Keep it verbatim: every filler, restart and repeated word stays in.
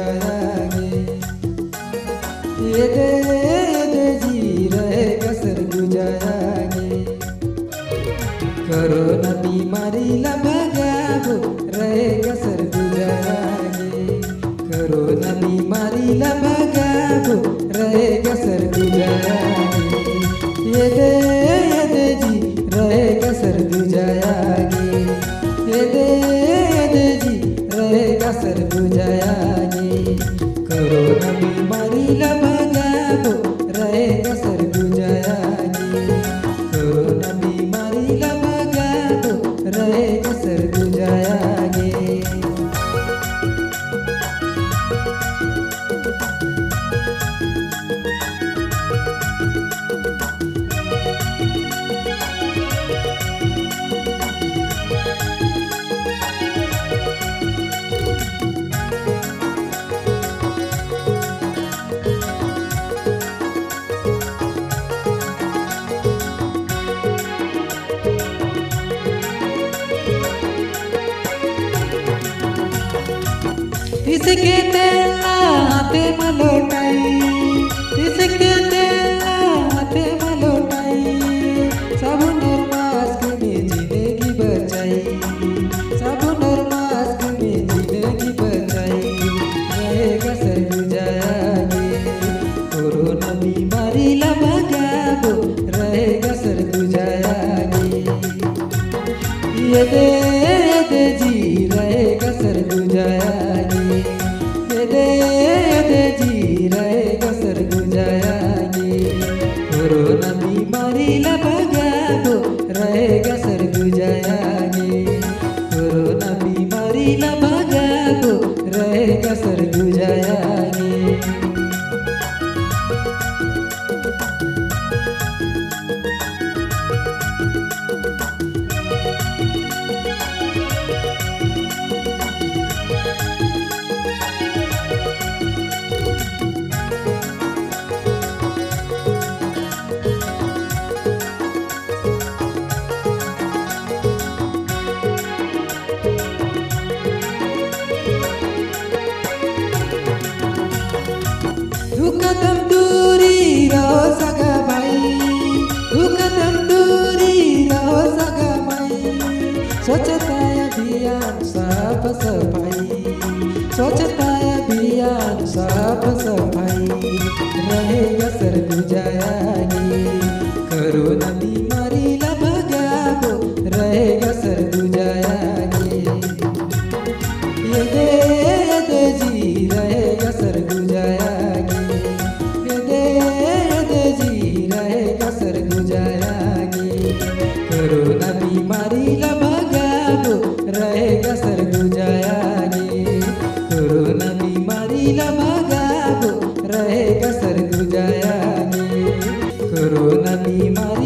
जाएंगे ये दे दे जी रहे कसर गुजाएंगे। कोरोना बीमारी ला भगाबो रहे कसर गुजाएंगे। कोरोना बीमारी ला भगाबो रहे कसर गुजाएंगे ये दे दे जी रहे कसर गुजाएंगे। ये दे दे जी रहे कसर गुजाएंगे। कोरोना बीमारी ला भगाबो रहे कसर गुजाएंगे। कोरोना बीमारी ला भगाबो रहे कसर गुजाएंगे। इसके तेला हाथे में लौटाई, इसके तेला हाथे में लौटाई, सब नर मास्क में जिंदगी बचाई, सब नर मास्क में जिंदगी बचाई रहे कसर गुजाएंगे। कोरोना बीमारी ला भगाबो रहे कसर गुजाएंगे। ये दे दे जी रहे कसर गुजाएंगे। कोरोना बीमारी ला भगाबो रहे कसर गुजाएंगे। कोरोना बीमारी ला भगाबो रहे कसर गुजाएंगे। कदम दूरी रहो सगा भाई, तू कदम दूरी रहो सगा भाई, स्वच्छता अभियान साफ सफाई, स्वच्छता अभियान साफ सफाई रहे कसर गुजाएंगे। कोरोना बीमारी ला भगाबो रहे कसर गुजाएंगे। ये दे दे जी रहे कसर गुजाएंगे। कोरोना बीमारी ला भगाबो रहे कसर गुजाएंगे। कोरोना बीमारी ला भगाबो रहे कसर गुजाएंगे। कोरोना बीमारी